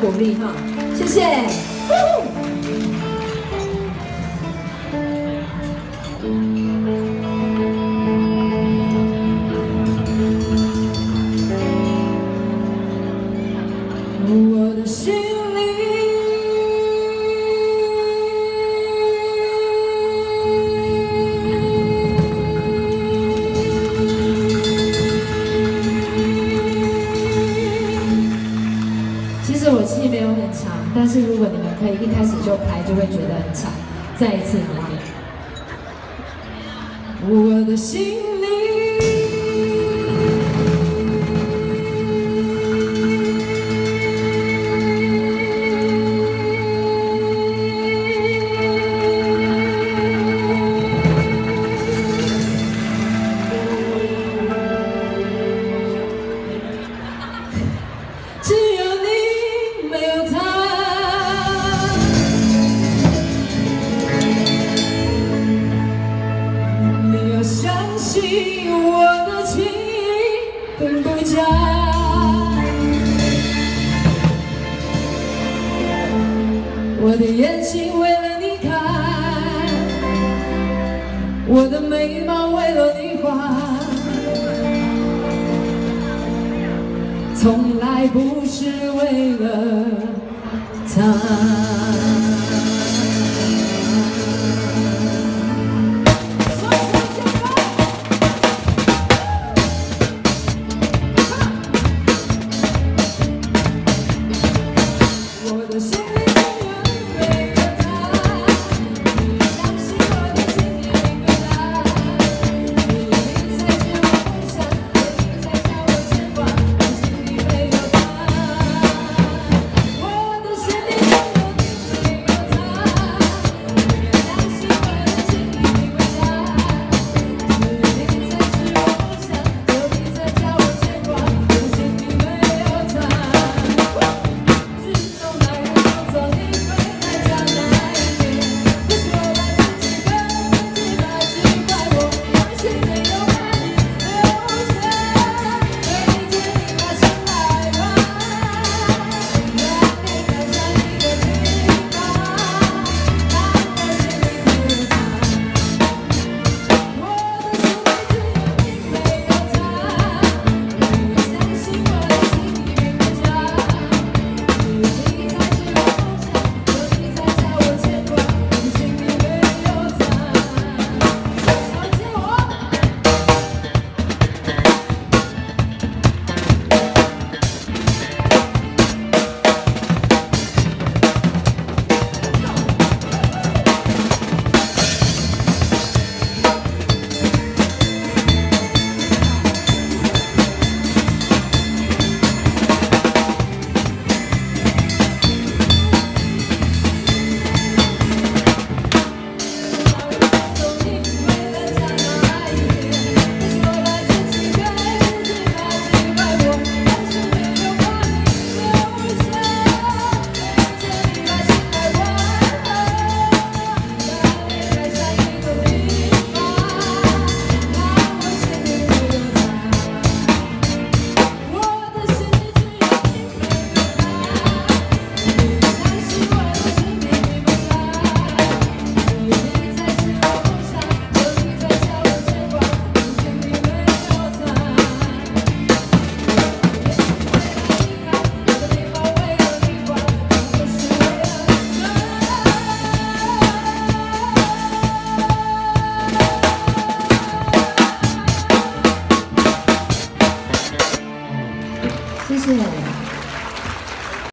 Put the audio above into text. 鼓励哈，谢谢。我的心但是如果你们可以一开始就拍，就会觉得很长。再一次，好不好？我的心里，只有你，没有他。 我的眼睛为了你看，我的眉毛为了你画，从来不是为了他。 谢谢。